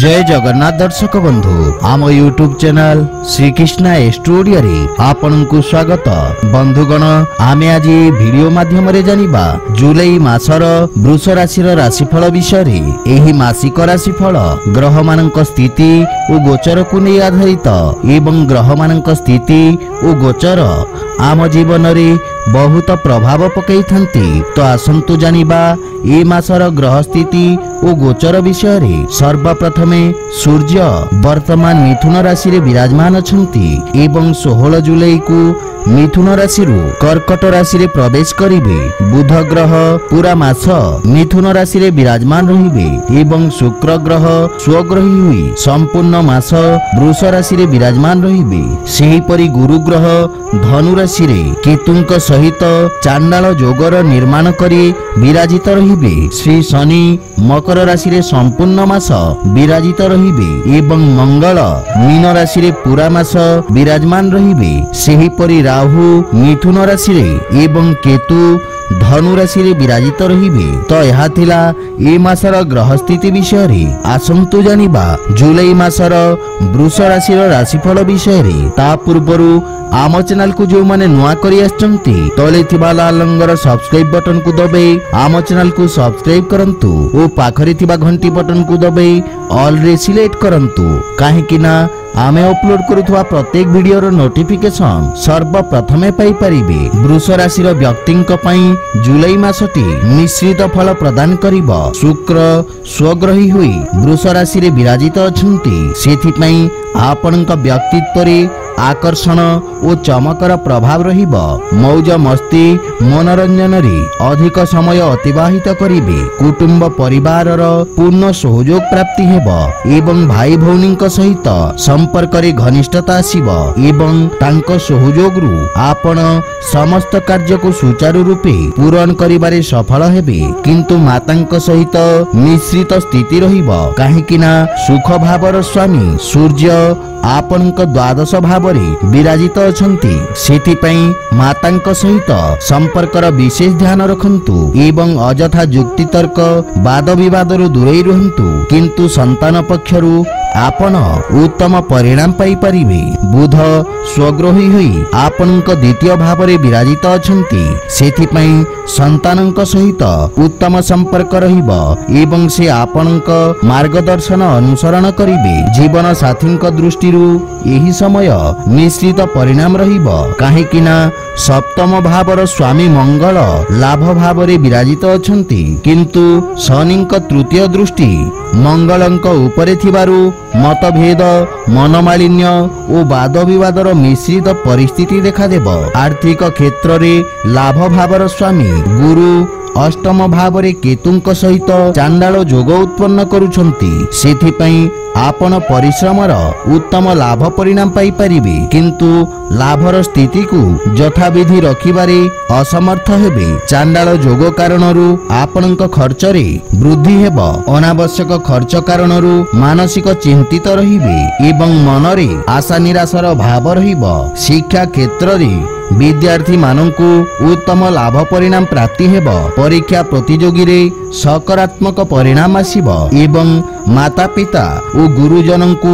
जय जगन्नाथ दर्शक बंधु, आम YouTube channel Shri Krishna story आपन को स्वागत। बंधुगण, आमे आज वीडियो माध्यम रे जानिबा जुलाई मासर वृष राशि राशिफल विषय। एही मासिक राशिफल ग्रह मानक स्थिति और गोचर को नहीं आधारित एवं ग्रह मानक स्थिति और गोचर आम जीवन रे बहुत प्रभाव पकई थांती। तो आसंतु जानिबा ए मासर ग्रह स्थिति और गोचर विषय रे। सर्वप्रथमे सूर्य वर्तमान मिथुन राशि रे विराजमान अछंती एवं 16 जुलाई को मिथुन राशि रु कर्कट राशि रे प्रवेश करिवे। बुध ग्रह पूरा मास मिथुन राशि रे विराजमान रहिबे एवं शुक्र ग्रह स्वग्रही हुई संपूर्ण मास वृष राशि रे विराजमान रहिबे। सेही परि गुरु ग्रह धनु राशि रे केतुंक सहित चांडाल जोगर निर्माण करी विराजित रहिबे। श्री शनि मकर राशि रे संपूर्ण मास विराजित रहिबे एवं मंगल मीन राशि रे पूरा मास विराजमान रहिबे। सेही परि राहु मिथुन राशि रे एवं केतु धनु राशि रे विराजित रहिबे। तो यह थिला ए मासर ग्रह स्थिति विषय रे। आसंतु जानिबा जुलाई मासर वृष राशि रो राशिफल विषय रे। ता पूर्वरु आम चैनल को जो माने नुआ करी आछंती तले थिबा लाल रंगर सब्सक्राइब बटन को दबे आम चैनल को सब्सक्राइब करंतु ओ पाखरे थिबा घंटी बटन को दबे ऑल रे सिलेक्ट करंतु, काहे कि ना आमे अपलोड करुवा प्रत्येक वीडियो रो नोटिफिकेशन सर्वप्रथमे पाई परिबे। वृष राशि रो व्यक्तिंक पई जुलाई मासटी मिश्रित फल प्रदान करिवो। शुक्र स्वग्रही होई वृष राशि रे विराजित अछंती, सेथि पई आपनका व्यक्तित्व रे आकर्षण और चमकर प्रभाव रहिबो। मौज मस्ती मनोरंजन रे अधिक समय अतिबाहित करिवे। कुटुंब परिवार रो पूर्ण सहयोग प्राप्ति हेबो एवं भाई भौनीक सहित संपर्क रे घनिष्ठता आसीबो एवं तांको सहयोग रु आपण समस्त कार्य को सुचारू रूपे पूर्ण करिबारे सफल हेबे। किंतु मातांक सहित मिश्रित स्थिति रहिबो, काहे कि ना सुख भावर स्वामी सूर्य आपनक द्वादश भावरे विराजित अछंती, सेथि पई मातांक सहित संपर्कर विशेष ध्यान रखंतु एवं अजथा युक्ति तर्क वाद विवाद रु दूरै रहंतु। किंतु संतान पक्षरु आपन उत्तम परिणाम पाई परिवे। बुध स्वग्रही होई आपनक द्वितीय भावरे विराजित अछंती, सेथि पई संतानक सहित उत्तम संपर्क रहिबो एवं से आपनक मार्गदर्शन अनुसरण करिवे। जीवन साथीक दृष्टि रु एही समय मिश्रित परिणाम रहिबो, काहे कि ना सप्तम भावर स्वामी मंगल लाभ भावरे विराजित अछंती, किंतु शनिक तृतीय दृष्टि मंगलंक उपरे थिबारु मतभेद मनमालिन्य और वाद विवादर मिश्रित परिस्थिति देखादेव। आर्थिक क्षेत्र रे लाभ भावर स्वामी गुरु अष्टम भावरे केतुंक सहित चांडाल जोग उत्पन्न करुछंती, सेथि पई आपन परिश्रमर उत्तम लाभ परिणाम पाई परिवे। किंतु लाभर स्थिति को यथा विधि रखिबारे असमर्थ हेबे। चांडाल जोग कारणरू आपनक खर्च रे वृद्धि हेबो, अनावश्यक खर्च कारणरू मानसिक चिंतित रहिबे एवं मनरे आशा निराशर भाव रहिबो। शिक्षा क्षेत्र रे विद्यार्थी मानंकु उत्तम लाभ परिणाम प्राप्ति हेबो। परीक्षा प्रतियोगी रे सकारात्मक परिणाम आसीबो एवं माता पिता ओ गुरुजनों को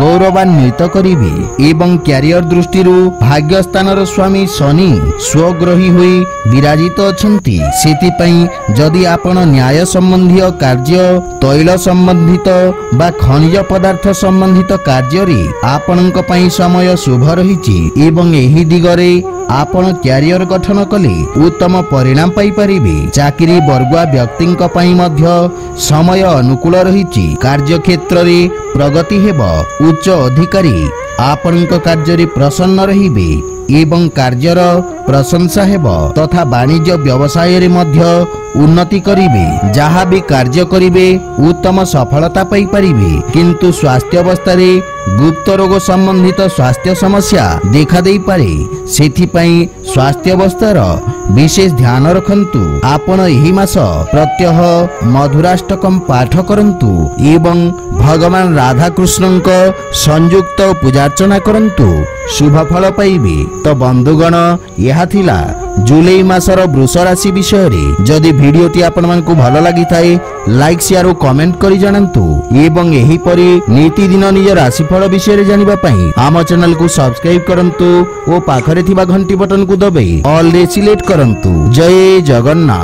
गौरवान्वित करिवे एवं क्यारियर दृष्टि रु भाग्यस्थान रो स्वामी शनि स्वग्रही होई विराजित अछंती, सेति पई जदि आपण न्याय संबंधित कार्य तैल संबंधित बा खनिज पदार्थ संबंधित कार्य रे आपनक पई समय शुभ रहिछि एवं एही दिगरे आपण क्यारियर गठन कले उत्तम परिणाम पाई परिवे। चाकरी वर्गुआ व्यक्तिंक पई मध्य समय अनुकूल रहिछि। कार्य क्षेत्र रे प्रगति हेबो। उच्च अधिकारी आपनक कार्य रे प्रसन्न रहिबे एवं कार्यर प्रशंसा हेब तथा वाणिज्य व्यवसाय रे मध्य उन्नति करिवे। जहाँ भी कार्य करिवे उत्तम सफलता पाई परिवे। किंतु स्वास्थ्य अवस्था रे गुप्त रोग संबंधित स्वास्थ्य समस्या देखा देई पारे, सेथि पई स्वास्थ्य अवस्था रो विशेष ध्यान रखन्तु। आपण एही मास प्रत्यह मधुराष्टकम पाठ करन्तु एवं भगवान राधाकृष्णक संयुक्त पूजार्चना करन्तु, शुभ फल पाइबे। तो बंधुगण, यह थिला जुलाई मासर वृष राशि विषय रे। जदि भिडियोटी आपण मानकु भल लागि थाए लाइक शेयर और कमेंट करि जानन्तु एवं एही परि नीति दिन निज राशिफल विषय रे जानिबा पई आम चैनल को सब्सक्राइब करन्तु और पाखरे थिबा घंटी बटन को दबाई ऑल रे सिलेक्ट करन्तु। जय जगन्नाथ।